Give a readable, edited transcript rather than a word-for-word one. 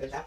¿verdad?